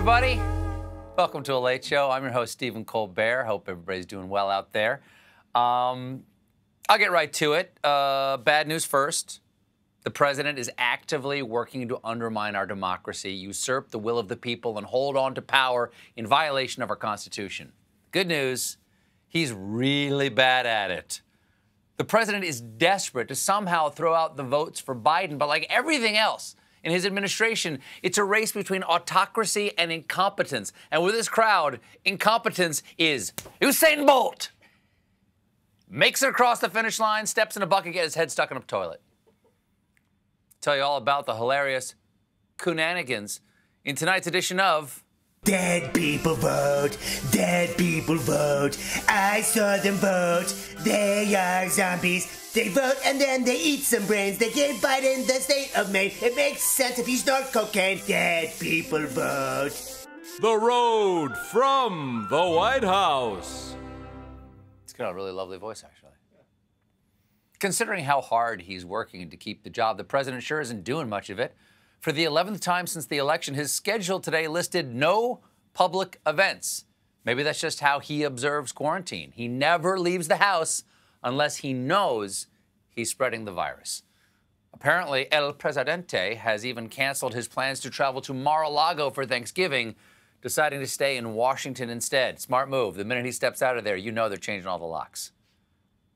everybody. Welcome to A Late Show. I'm your host, Stephen Colbert. Hope everybody's doing well out there. I'll get right to it. Bad news first. The president is actively working to undermine our democracy, usurp the will of the people, and hold on to power in violation of our Constitution. Good news, he's really bad at it. The president is desperate to somehow throw out the votes for Biden, but like everything else in his administration, it's a race between autocracy and incompetence. And with this crowd, incompetence is Usain Bolt. Makes it across the finish line, steps in a bucket, gets his head stuck in a toilet. Tell you all about the hilarious Coonanigans in tonight's edition of Dead People Vote, Dead People Vote, I saw them vote, they are zombies, they vote and then they eat some brains, they gave Biden the state of Maine, it makes sense if you snort cocaine, Dead People Vote. The road from the White House. It's got a really lovely voice, actually. Considering how hard he's working to keep the job, the president sure isn't doing much of it. For the 11th time since the election, his schedule today listed no public events. Maybe that's just how he observes quarantine. He never leaves the house unless he knows he's spreading the virus. Apparently, El Presidente has even canceled his plans to travel to Mar-a-Lago for Thanksgiving, deciding to stay in Washington instead. Smart move. The minute he steps out of there, you know they're changing all the locks.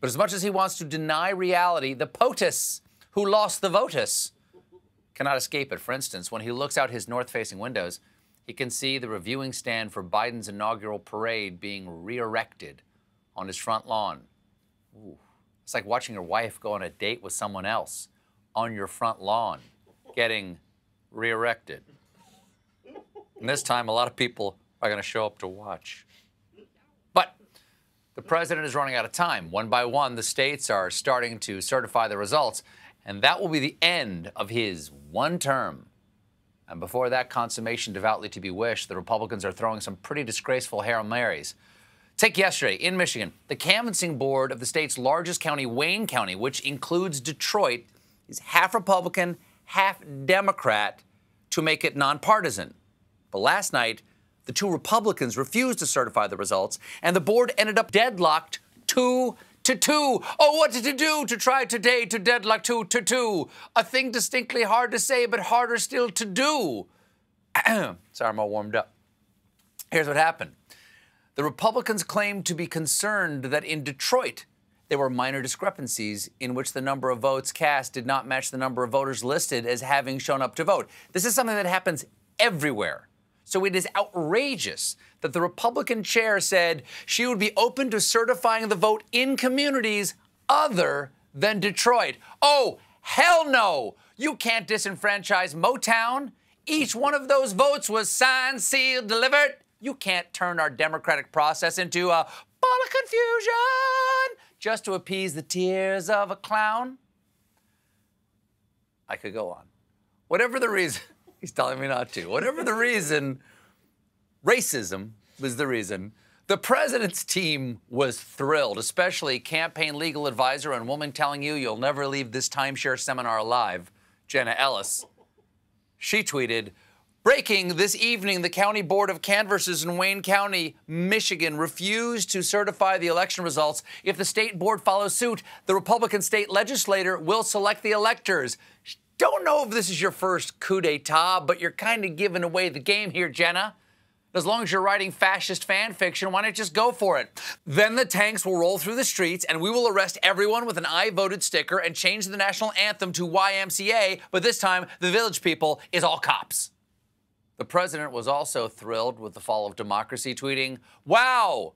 But as much as he wants to deny reality, the POTUS, who lost the votus, cannot escape it. For instance, when he looks out his north-facing windows, he can see the reviewing stand for Biden's inaugural parade being re-erected on his front lawn. Ooh. It's like watching your wife go on a date with someone else on your front lawn, getting re-erected. And this time, a lot of people are going to show up to watch. But the president is running out of time. One by one, the states are starting to certify the results. And that will be the end of his one term. And before that consummation devoutly to be wished, the Republicans are throwing some pretty disgraceful Hail Marys. Take yesterday, in Michigan, the canvassing board of the state's largest county, Wayne County, which includes Detroit, is half Republican, half Democrat to make it nonpartisan. But last night, the two Republicans refused to certify the results, and the board ended up deadlocked 2-2. Oh, what did it do to try today to deadlock 2-2? A thing distinctly hard to say, but harder still to do. Sorry, I'm all warmed up. Here's what happened. The Republicans claimed to be concerned that in Detroit, there were minor discrepancies in which the number of votes cast did not match the number of voters listed as having shown up to vote. This is something that happens everywhere. So it is outrageous that the Republican chair said she would be open to certifying the vote in communities other than Detroit. Oh, hell no! You can't disenfranchise Motown. Each one of those votes was signed, sealed, delivered. You can't turn our democratic process into a ball of confusion just to appease the tears of a clown. I could go on. Whatever the reason... He's telling me not to. Whatever the reason, racism was the reason. The president's team was thrilled, especially campaign legal advisor and woman telling you you'll never leave this timeshare seminar alive, Jenna Ellis. She tweeted, breaking this evening, the county board of canvassers in Wayne County, Michigan, refused to certify the election results. If the state board follows suit, the Republican state legislator will select the electors. Don't know if this is your first coup d'etat, but you're kind of giving away the game here, Jenna. As long as you're writing fascist fan fiction, why not just go for it? Then the tanks will roll through the streets, and we will arrest everyone with an I voted sticker and change the national anthem to YMCA, but this time, the village people is all cops. The president was also thrilled with the fall of democracy, tweeting, wow,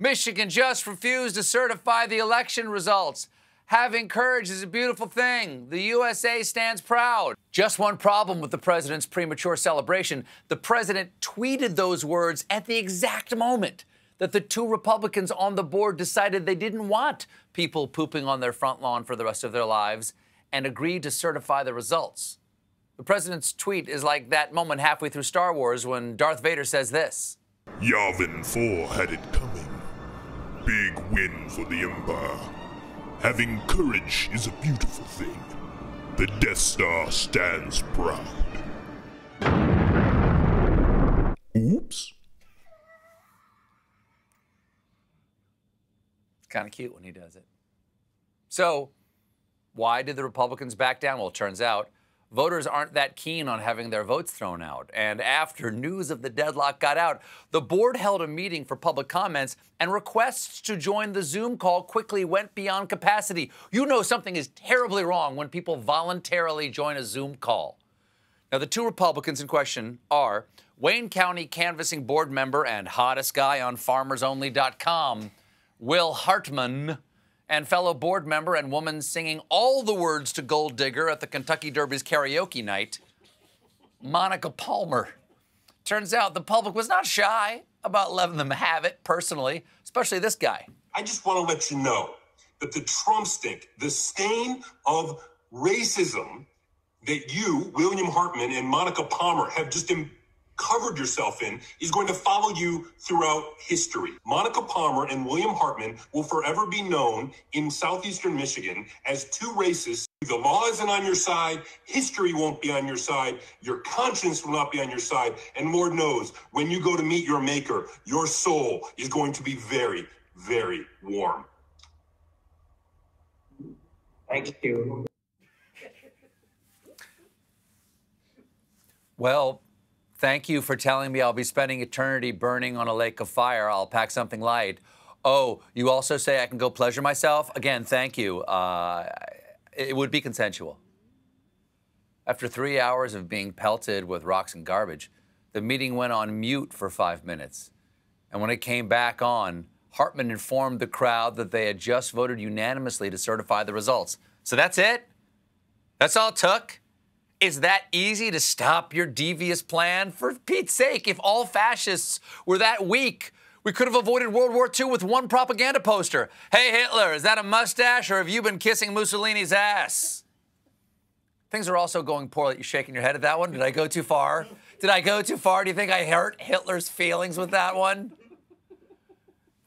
Michigan just refused to certify the election results. Having courage is a beautiful thing. The USA stands proud. Just one problem with the president's premature celebration. The president tweeted those words at the exact moment that the two Republicans on the board decided they didn't want people pooping on their front lawn for the rest of their lives and agreed to certify the results. The president's tweet is like that moment halfway through Star Wars when Darth Vader says this. Yavin 4 had it coming. Big win for the Empire. Having courage is a beautiful thing. The Death Star stands proud. Kind of cute when he does it. So why did the Republicans back down? Well, it turns out voters aren't that keen on having their votes thrown out. And after news of the deadlock got out, the board held a meeting for public comments, and requests to join the Zoom call quickly went beyond capacity. You know something is terribly wrong when people voluntarily join a Zoom call. Now, the two Republicans in question are Wayne County canvassing board member and hottest guy on FarmersOnly.com, Will Hartman, and fellow board member and woman singing all the words to Gold Digger at the Kentucky Derby's karaoke night, Monica Palmer. Turns out the public was not shy about letting them have it personally, especially this guy. I just want to let you know that the Trump stink, the stain of racism that you, William Hartman and Monica Palmer, have just covered yourself in, is going to follow you throughout history. Monica Palmer and William Hartman will forever be known in southeastern Michigan as two racists. The law isn't on your side, history won't be on your side, your conscience will not be on your side, and Lord knows, when you go to meet your maker, your soul is going to be very, very warm. Thank you. Well, thank you for telling me I'll be spending eternity burning on a lake of fire. I'll pack something light. Oh, you also say I can go pleasure myself? Again, thank you. It would be consensual. After 3 hours of being pelted with rocks and garbage, the meeting went on mute for 5 minutes. And when it came back on, Hartman informed the crowd that they had just voted unanimously to certify the results. So that's it? That's all it took? Is that easy to stop your devious plan? For Pete's sake, if all fascists were that weak, we could have avoided World War II with one propaganda poster. Hey, Hitler, is that a mustache, or have you been kissing Mussolini's ass? Things are also going poorly. You're shaking your head at that one? Did I go too far? Did I go too far? Do you think I hurt Hitler's feelings with that one?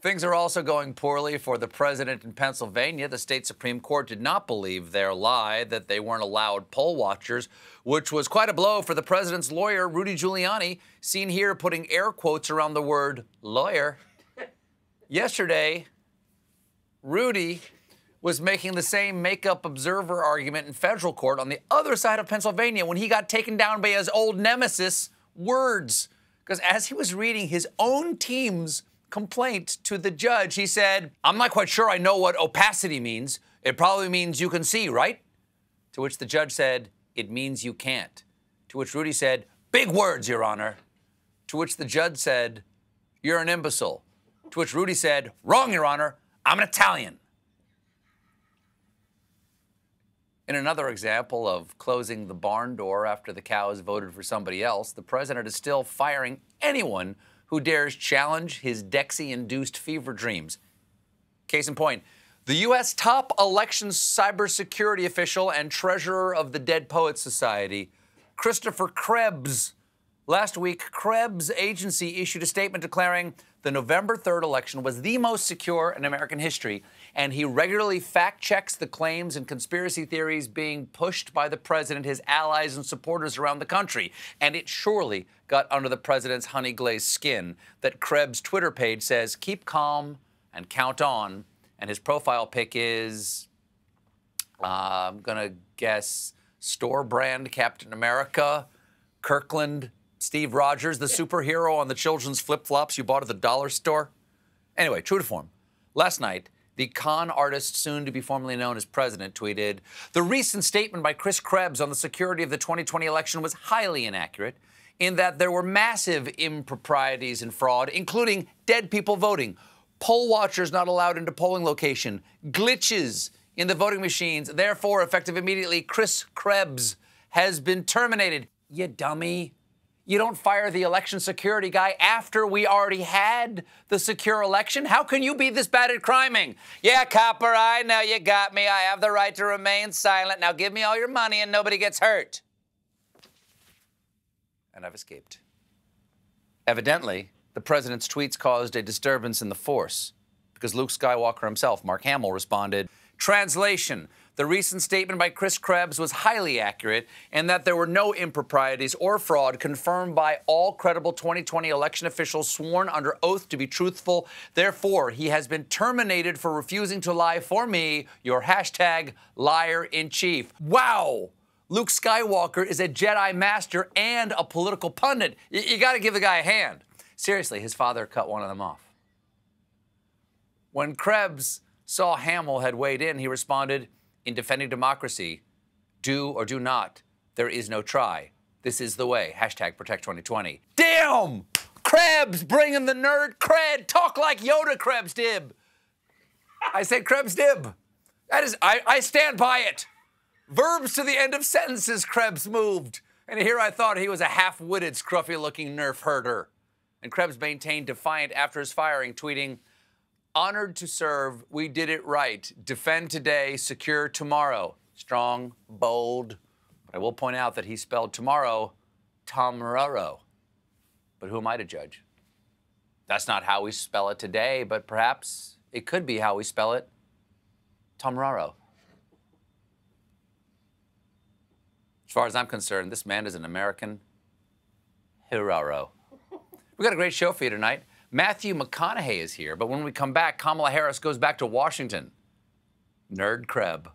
Things are also going poorly for the president in Pennsylvania. The state Supreme Court did not believe their lie that they weren't allowed poll watchers, which was quite a blow for the president's lawyer, Rudy Giuliani, seen here putting air quotes around the word lawyer. Yesterday, Rudy was making the same makeup observer argument in federal court on the other side of Pennsylvania when he got taken down by his old nemesis, words. Because as he was reading his own team's complaint to the judge, he said, "I'm not quite sure I know what opacity means. It probably means you can see, right?" To which the judge said, "It means you can't." To which Rudy said, "Big words, Your Honor." To which the judge said, "You're an imbecile." To which Rudy said, "Wrong, Your Honor. I'm an Italian." In another example of closing the barn door after the cows voted for somebody else, the president is still firing anyone who dares challenge his Dexy-induced fever dreams. Case in point, the U.S. top election cybersecurity official and treasurer of the Dead Poets Society, Christopher Krebs. Last week, Krebs' agency issued a statement declaring the November 3rd election was the most secure in American history, and he regularly fact-checks the claims and conspiracy theories being pushed by the president, his allies, and supporters around the country. And it surely got under the president's honey-glazed skin that Krebs' Twitter page says, "Keep calm and count on," and his profile pic is, I'm going to guess, store brand Captain America, Kirkland, Steve Rogers, the superhero on the children's flip-flops you bought at the dollar store. Anyway, true to form, last night, the con artist, soon to be formally known as president, tweeted, "The recent statement by Chris Krebs on the security of the 2020 election was highly inaccurate in that there were massive improprieties and fraud, including dead people voting, poll watchers not allowed into polling location, glitches in the voting machines. Therefore, effective immediately, Chris Krebs has been terminated." You dummy. You don't fire the election security guy after we already had the secure election. How can you be this bad at criming? "Yeah, copper, I know you got me. I have the right to remain silent. Now give me all your money and nobody gets hurt." And I've escaped. Evidently, the president's tweets caused a disturbance in the force, because Luke Skywalker himself, Mark Hamill, responded, Translation: the recent statement by Chris Krebs was highly accurate, and that there were no improprieties or fraud, confirmed by all credible 2020 election officials sworn under oath to be truthful. Therefore, he has been terminated for refusing to lie for me, your hashtag liar-in-chief. Wow! Luke Skywalker is a Jedi master and a political pundit. You gotta give the guy a hand. Seriously, his father cut one of them off. When Krebs saw Hamill had weighed in, he responded, "In defending democracy, do or do not, there is no try. This is the way. Hashtag protect 2020. Damn! Krebs, bring him the nerd cred. Talk like Yoda, Krebs dib. I said Krebs dib. That is, I stand by it. Verbs to the end of sentences, Krebs moved. And here I thought he was a half-witted, scruffy-looking nerf herder. And Krebs maintained defiant after his firing, tweeting, "Honored to serve, we did it right. Defend today, secure tomorrow." Strong, bold. But I will point out that he spelled tomorrow tomorrow. But who am I to judge? That's not how we spell it today, but perhaps it could be how we spell it tomorrow. As far as I'm concerned, this man is an American hero. We've got a great show for you tonight. Matthew McConaughey is here, but when we come back, Kamala Harris goes back to Washington. Nerd Kreb.